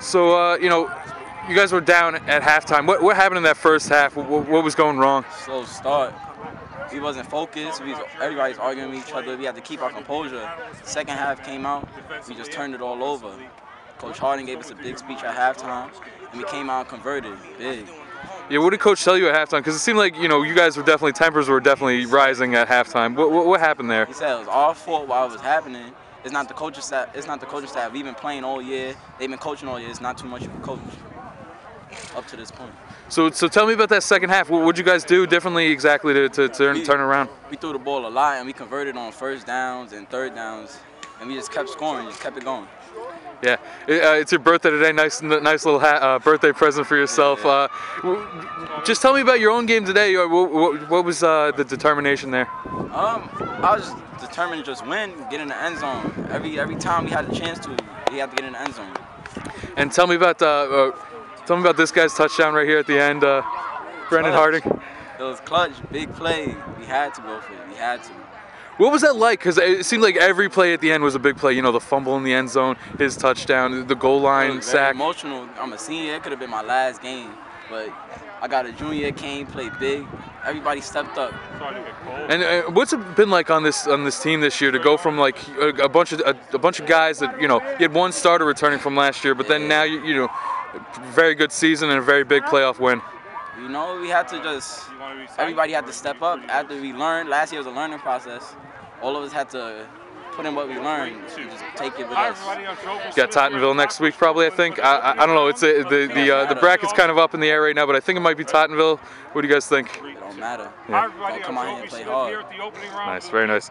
So, you guys were down at halftime. What happened in that first half? What was going wrong? Slow start. We wasn't focused. Everybody's arguing with each other. We had to keep our composure. Second half came out. We just turned it all over. Coach Harden gave us a big speech at halftime, and we came out and converted big. Yeah, what did Coach tell you at halftime? Because it seemed like, you guys were definitely, tempers were definitely rising at halftime. What happened there? He said it was our fault while it was happening. It's not the coaching staff. It's not the coaching staff. We've been playing all year. They've been coaching all year. It's not too much of a coach up to this point. So tell me about that second half. What would you guys do differently exactly to turn around? We threw the ball a lot, and we converted on first downs and third downs, and we just kept scoring, just kept it going. Yeah, it's your birthday today. Nice little birthday present for yourself. Yeah. Just tell me about your own game today. What was the determination there? I was determined to just win, get in the end zone. Every time we had a chance to, we had to get in the end zone. And tell me about this guy's touchdown right here at the end, Brandon Harding. It was clutch, big play. We had to go for it. We had to. What was that like? Because it seemed like every play at the end was a big play. You know, the fumble in the end zone, his touchdown, the goal line, sack. Emotional. I'm a senior. It could have been my last game. But I got a junior, came, played big. Everybody stepped up. And what's it been like on this team this year to go from like a bunch of guys that, you had one starter returning from last year, but then now, very good season and a very big playoff win. We had to just, everybody had to step up after we learned. Last year was a learning process. All of us had to put in what we learned and just take it with us. Got Tottenville next week probably, I think. I don't know. It's the bracket's kind of up in the air right now, but I think it might be Tottenville. What do you guys think? It don't matter. Yeah. Don't come out here and play hard. Nice, very nice.